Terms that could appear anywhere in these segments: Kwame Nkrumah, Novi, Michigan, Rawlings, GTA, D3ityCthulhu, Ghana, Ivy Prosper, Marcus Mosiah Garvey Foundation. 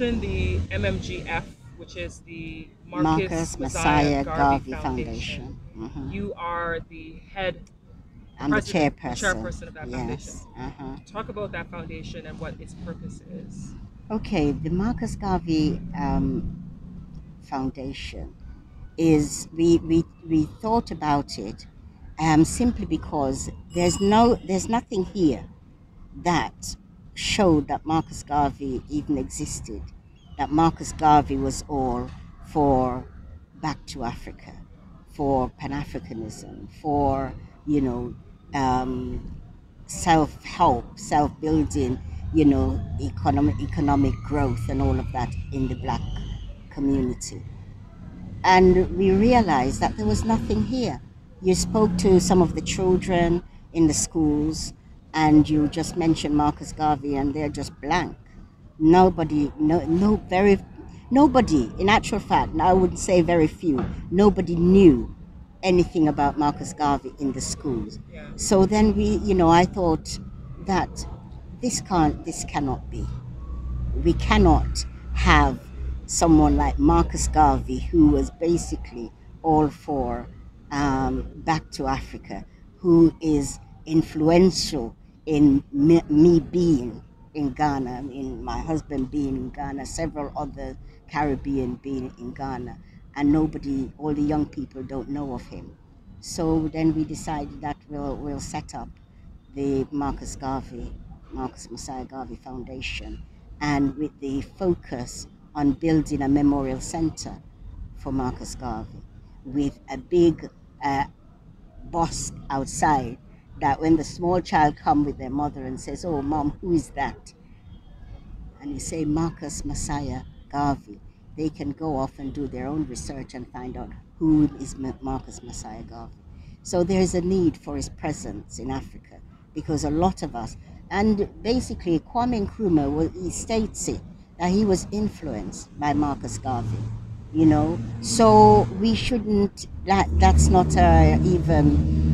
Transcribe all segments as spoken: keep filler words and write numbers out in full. mentioned the M M G F, which is the Marcus, Marcus Mosiah Garvey, Garvey Foundation. Foundation. Mm-hmm. You are the head I'm the chairperson. chairperson of that yes. foundation. Uh-huh. Talk about that foundation and what its purpose is. Okay, the Marcus Garvey um, Foundation is, we, we, we thought about it um, simply because there's, no, there's nothing here that showed that Marcus Garvey even existed, that Marcus Garvey was all for back to Africa, for Pan-Africanism, for, you know, um, self-help, self-building, you know, economic, economic growth and all of that in the black community. And we realized that there was nothing here. You spoke to some of the children in the schools and you just mentioned Marcus Garvey and they're just blank. Nobody, no, no very, nobody, in actual fact, I wouldn't say very few, nobody knew anything about Marcus Garvey in the schools. Yeah. So then we, you know, I thought that this can't, this cannot be. We cannot have someone like Marcus Garvey, who was basically all for um, back to Africa, who is influential in me, me being in Ghana, in my husband being in Ghana, several other Caribbean being in Ghana, and nobody, all the young people don't know of him. So then we decided that we'll, we'll set up the Marcus Garvey, Marcus Mosiah Garvey Foundation, and with the focus on building a memorial center for Marcus Garvey, with a big uh, bosque outside, that when the small child comes with their mother and says, "Oh, Mom, who is that?" and you say, "Marcus Mosiah Garvey," they can go off and do their own research and find out who is Marcus Mosiah Garvey. So there's a need for his presence in Africa, because a lot of us, and basically Kwame Nkrumah, well, he states it, that he was influenced by Marcus Garvey, you know? So we shouldn't, that, that's not uh, even,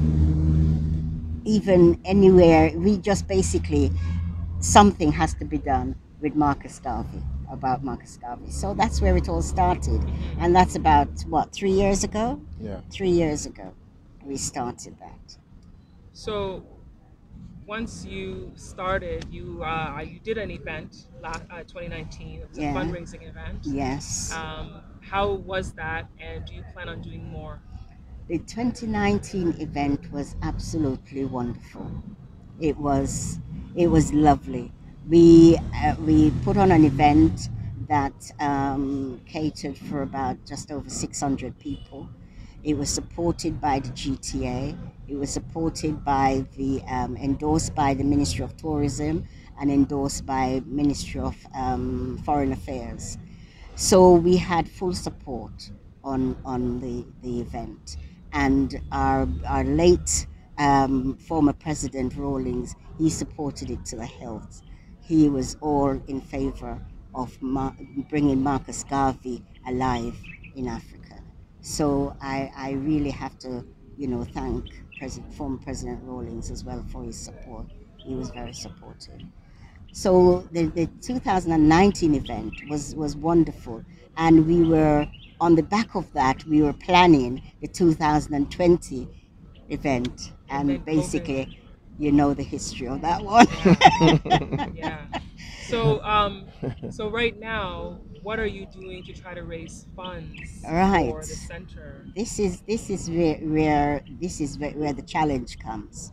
even anywhere, we just basically, something has to be done with Marcus Garvey, about Marcus Garvey. So that's where it all started. And that's about, what, three years ago? Yeah. Three years ago, we started that. So once you started, you uh, you did an event, last, uh, twenty nineteen, it was yeah. a fundraising event. Yes. Um, how was that, and do you plan on doing more? The twenty nineteen event was absolutely wonderful. It was, it was lovely. We uh, we put on an event that um, catered for about just over six hundred people. It was supported by the G T A. It was supported by the um, endorsed by the Ministry of Tourism and endorsed by Ministry of um, Foreign Affairs. So we had full support on on the the event. And our, our late um, former president, Rawlings, he supported it to the hilt. He was all in favor of Mar bringing Marcus Garvey alive in Africa. So I, I really have to, you know, thank President, former President Rawlings as well for his support. He was very supportive. So the, the two thousand nineteen event was, was wonderful. And we were, on the back of that, we were planning the two thousand twenty event, and, and basically, COVID. You know the history of that one. Yeah. Yeah. So, um, so right now, what are you doing to try to raise funds right. for the center? This is this is where, where this is where, where the challenge comes.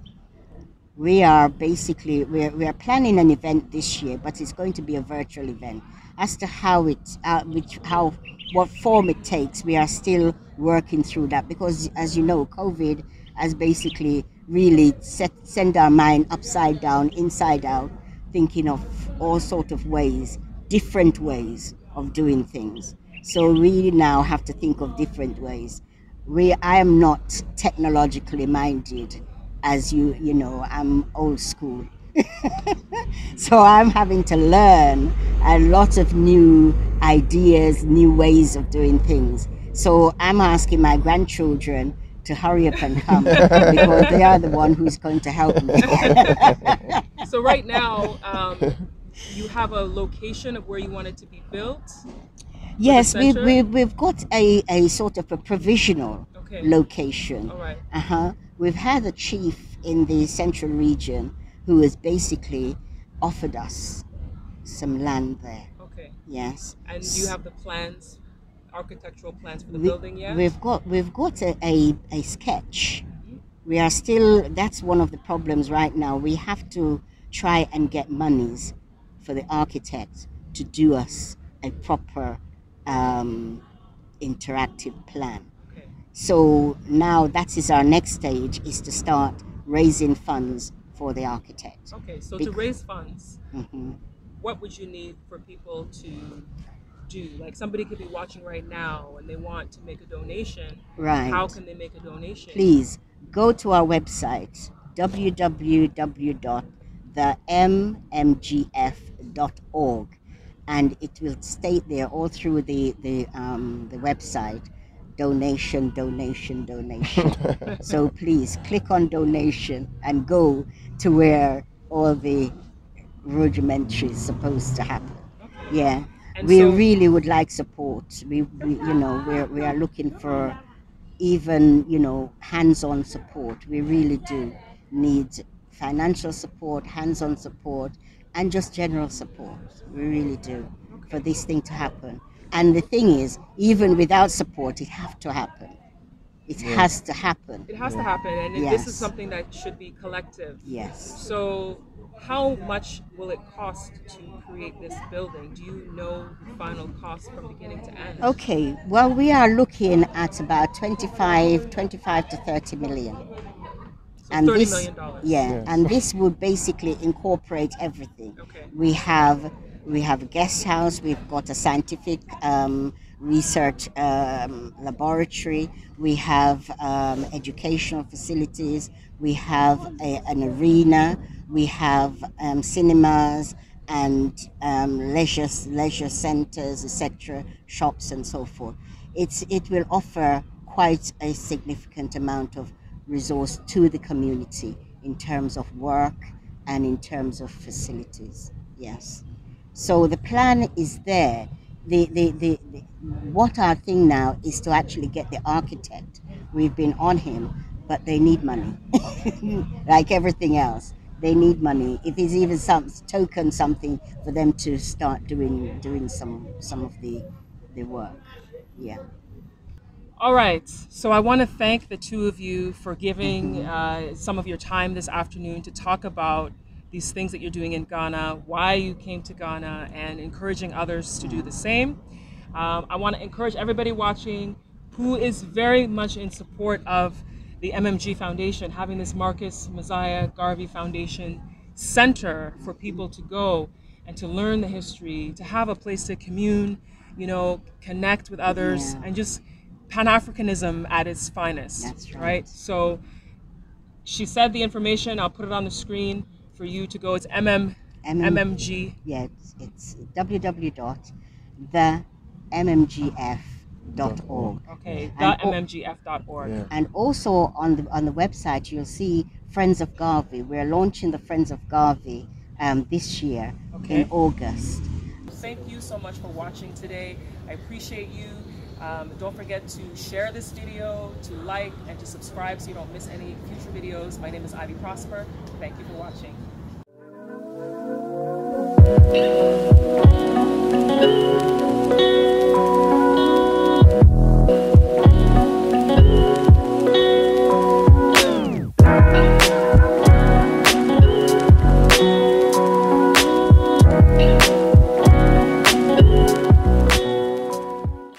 We are basically we're we are planning an event this year, but it's going to be a virtual event. As to how it, uh, which how. what form it takes, we are still working through that, because as you know, COVID has basically really set, sent our mind upside down, inside out, thinking of all sorts of ways, different ways of doing things. So we now have to think of different ways. We, I am not technologically minded, as you, you know, I'm old school. So I'm having to learn a lot of new ideas, new ways of doing things. So I'm asking my grandchildren to hurry up and come, because they are the one who's going to help me. So right now, um, you have a location of where you want it to be built? Yes, we, we, we've got a, a sort of a provisional okay. location. All right. Uh-huh. We've had a chief in the central region who has basically offered us some land there. Okay. Yes. And do you have the plans, architectural plans for the we, building yet? We've got, we've got a, a, a sketch. Mm-hmm. We are still, that's one of the problems right now. We have to try and get monies for the architect to do us a proper um, interactive plan. Okay. So now that is our next stage, is to start raising funds for the architect. Okay, so because, to raise funds, mm-hmm. what would you need for people to do? Like somebody could be watching right now and they want to make a donation. Right. How can they make a donation? Please go to our website, w w w dot the m m g f dot org, and it will state there all through the the um, the website, donation, donation, donation. So please click on donation and go to where all the rudimentary is supposed to happen. Okay. Yeah, and we so really would like support. We, we you know, we're, we are looking for even, you know, hands-on support. We really do need financial support, hands-on support, and just general support. We really do, okay, for this thing to happen. And the thing is, even without support, it have to happen. It yeah. has to happen. It has yeah. to happen, and yes. this is something that should be collective. Yes. So how much will it cost to create this building? Do you know the final cost from beginning to end? Okay, well, we are looking at about twenty-five to thirty million. So and thirty this, million dollars. Yeah, yes. And this would basically incorporate everything. Okay. We have we have a guest house, we've got a scientific um, research um, laboratory, we have um, educational facilities, we have a, an arena, we have um, cinemas and um, leisure leisure centers, et cetera, shops and so forth. It's it will offer quite a significant amount of resource to the community in terms of work and in terms of facilities. Yes. So the plan is there. The, the, the, the, what our thing now is to actually get the architect. We've been on him, but they need money, like everything else. They need money. If it's even some token something for them to start doing doing some some of the the work. Yeah. All right. So I want to thank the two of you for giving mm-hmm. uh, some of your time this afternoon to talk about these things that you're doing in Ghana, why you came to Ghana, and encouraging others to do the same. Um, I want to encourage everybody watching who is very much in support of the M M G Foundation, having this Marcus Mosiah Garvey Foundation Center for people to go and to learn the history, to have a place to commune, you know, connect with others, yeah. and just Pan-Africanism at its finest. That's right. right? So she said the information, I'll put it on the screen for you to go. It's M M, M M M M G. Yeah, it's, it's w w w dot the m m g f dot org. Okay, the m m g f dot org. Yeah. And also on the, on the website, you'll see Friends of Garvey. We're launching the Friends of Garvey um, this year okay. in August. Thank you so much for watching today. I appreciate you. Um, don't forget to share this video, to like, and to subscribe so you don't miss any future videos. My name is Ivy Prosper. Thank you for watching.